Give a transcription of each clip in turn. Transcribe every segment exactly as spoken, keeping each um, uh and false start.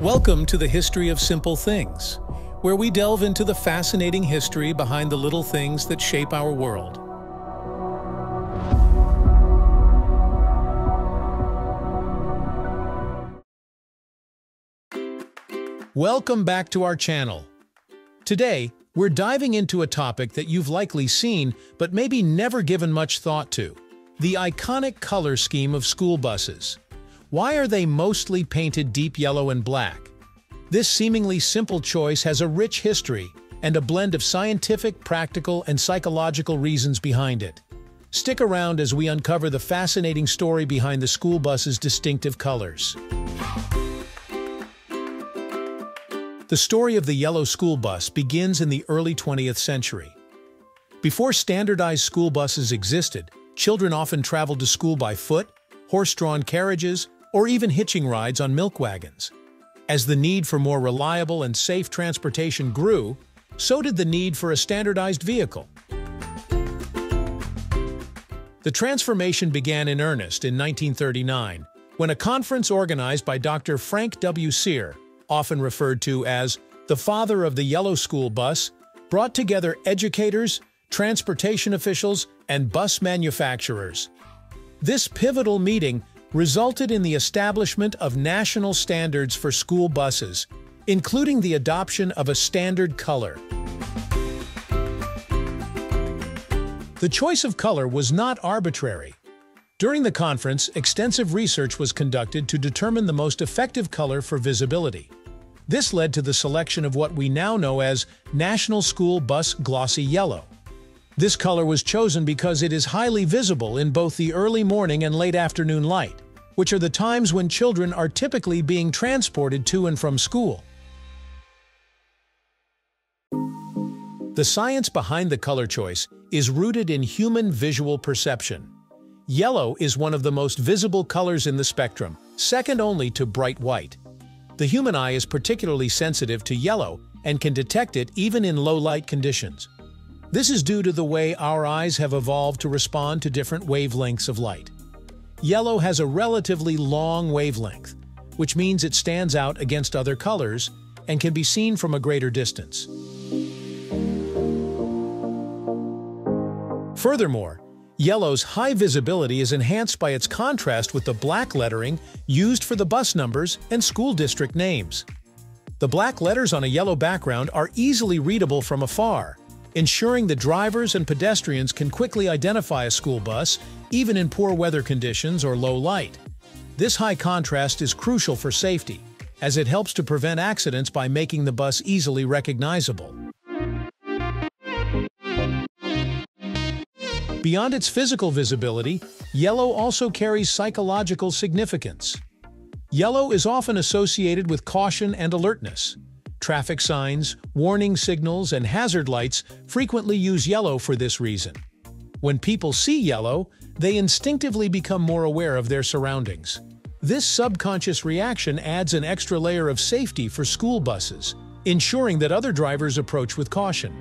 Welcome to the History of Simple Things, where we delve into the fascinating history behind the little things that shape our world. Welcome back to our channel. Today, we're diving into a topic that you've likely seen but maybe never given much thought to: the iconic color scheme of school buses. Why are they mostly painted deep yellow and black? This seemingly simple choice has a rich history and a blend of scientific, practical, and psychological reasons behind it. Stick around as we uncover the fascinating story behind the school bus's distinctive colors. The story of the yellow school bus begins in the early twentieth century. Before standardized school buses existed, children often traveled to school by foot, horse-drawn carriages, or even hitching rides on milk wagons. As the need for more reliable and safe transportation grew, so did the need for a standardized vehicle. The transformation began in earnest in nineteen thirty-nine, when a conference organized by Doctor Frank W. Sear, often referred to as the father of the yellow school bus, brought together educators, transportation officials, and bus manufacturers. This pivotal meeting resulted in the establishment of national standards for school buses, including the adoption of a standard color. The choice of color was not arbitrary. During the conference, extensive research was conducted to determine the most effective color for visibility. This led to the selection of what we now know as National School Bus Glossy Yellow. This color was chosen because it is highly visible in both the early morning and late afternoon light, which are the times when children are typically being transported to and from school. The science behind the color choice is rooted in human visual perception. Yellow is one of the most visible colors in the spectrum, second only to bright white. The human eye is particularly sensitive to yellow and can detect it even in low-light conditions. This is due to the way our eyes have evolved to respond to different wavelengths of light. Yellow has a relatively long wavelength, which means it stands out against other colors and can be seen from a greater distance. Furthermore, yellow's high visibility is enhanced by its contrast with the black lettering used for the bus numbers and school district names. The black letters on a yellow background are easily readable from afar, ensuring the drivers and pedestrians can quickly identify a school bus, even in poor weather conditions or low light. This high contrast is crucial for safety, as it helps to prevent accidents by making the bus easily recognizable. Beyond its physical visibility, yellow also carries psychological significance. Yellow is often associated with caution and alertness. Traffic signs, warning signals, and hazard lights frequently use yellow for this reason. When people see yellow, they instinctively become more aware of their surroundings. This subconscious reaction adds an extra layer of safety for school buses, ensuring that other drivers approach with caution.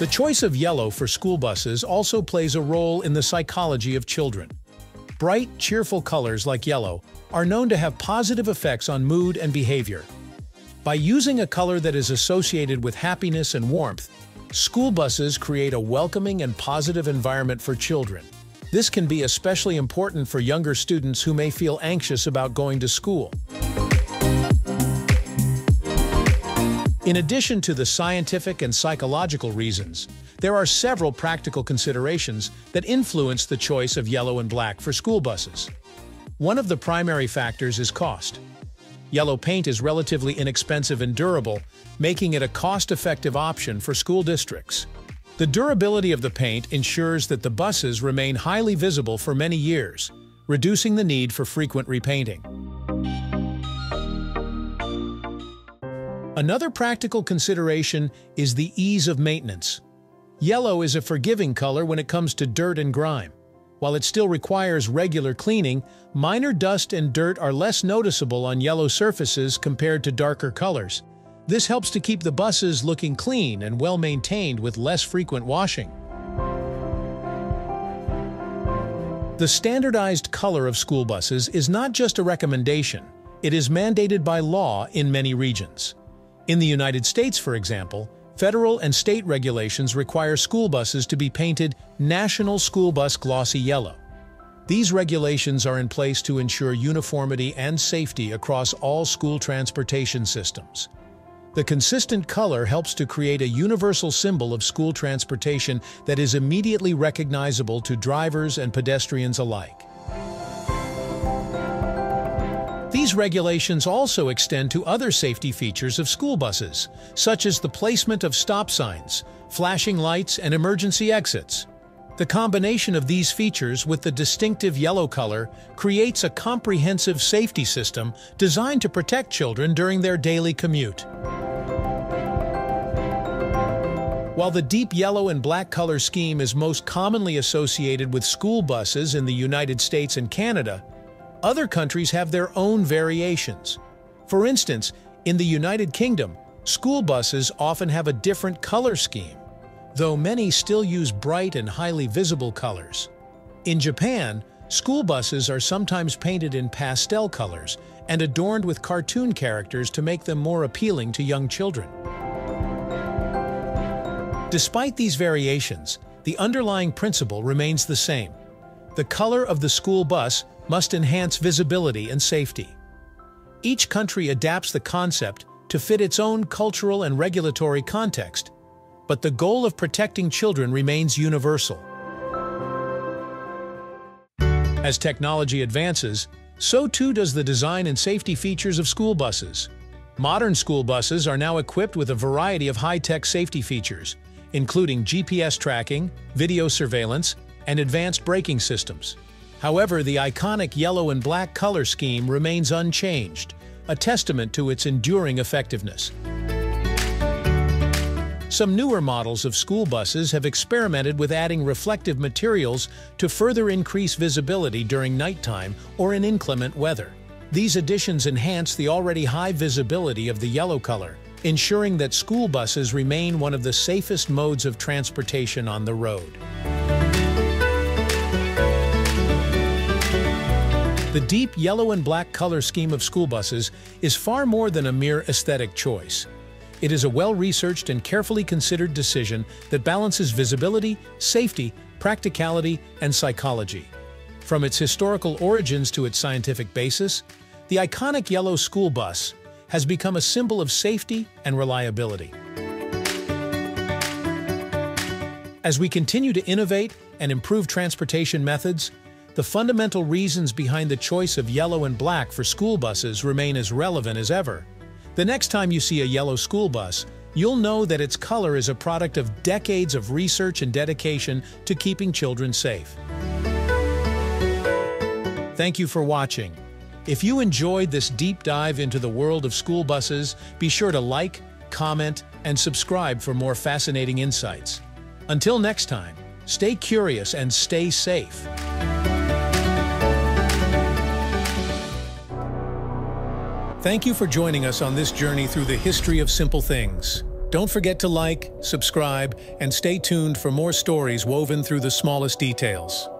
The choice of yellow for school buses also plays a role in the psychology of children. Bright, cheerful colors like yellow are known to have positive effects on mood and behavior. By using a color that is associated with happiness and warmth, school buses create a welcoming and positive environment for children. This can be especially important for younger students who may feel anxious about going to school. In addition to the scientific and psychological reasons, there are several practical considerations that influence the choice of yellow and black for school buses. One of the primary factors is cost. Yellow paint is relatively inexpensive and durable, making it a cost-effective option for school districts. The durability of the paint ensures that the buses remain highly visible for many years, reducing the need for frequent repainting. Another practical consideration is the ease of maintenance. Yellow is a forgiving color when it comes to dirt and grime. While it still requires regular cleaning, minor dust and dirt are less noticeable on yellow surfaces compared to darker colors. This helps to keep the buses looking clean and well-maintained with less frequent washing. The standardized color of school buses is not just a recommendation, it is mandated by law in many regions. In the United States, for example, federal and state regulations require school buses to be painted National School Bus Glossy Yellow. These regulations are in place to ensure uniformity and safety across all school transportation systems. The consistent color helps to create a universal symbol of school transportation that is immediately recognizable to drivers and pedestrians alike. These regulations also extend to other safety features of school buses, such as the placement of stop signs, flashing lights, and emergency exits. The combination of these features with the distinctive yellow color creates a comprehensive safety system designed to protect children during their daily commute. While the deep yellow and black color scheme is most commonly associated with school buses in the United States and Canada, other countries have their own variations. For instance, in the United Kingdom, school buses often have a different color scheme, though many still use bright and highly visible colors. In Japan, school buses are sometimes painted in pastel colors and adorned with cartoon characters to make them more appealing to young children. Despite these variations, the underlying principle remains the same. The color of the school bus must enhance visibility and safety. Each country adapts the concept to fit its own cultural and regulatory context, but the goal of protecting children remains universal. As technology advances, so too does the design and safety features of school buses. Modern school buses are now equipped with a variety of high-tech safety features, including G P S tracking, video surveillance, and advanced braking systems. However, the iconic yellow and black color scheme remains unchanged, a testament to its enduring effectiveness. Some newer models of school buses have experimented with adding reflective materials to further increase visibility during nighttime or in inclement weather. These additions enhance the already high visibility of the yellow color, ensuring that school buses remain one of the safest modes of transportation on the road. The deep yellow and black color scheme of school buses is far more than a mere aesthetic choice. It is a well-researched and carefully considered decision that balances visibility, safety, practicality, and psychology. From its historical origins to its scientific basis, the iconic yellow school bus has become a symbol of safety and reliability. As we continue to innovate and improve transportation methods, the fundamental reasons behind the choice of yellow and black for school buses remain as relevant as ever. The next time you see a yellow school bus, you'll know that its color is a product of decades of research and dedication to keeping children safe. Thank you for watching. If you enjoyed this deep dive into the world of school buses, be sure to like, comment, and subscribe for more fascinating insights. Until next time, stay curious and stay safe. Thank you for joining us on this journey through the history of simple things. Don't forget to like, subscribe, and stay tuned for more stories woven through the smallest details.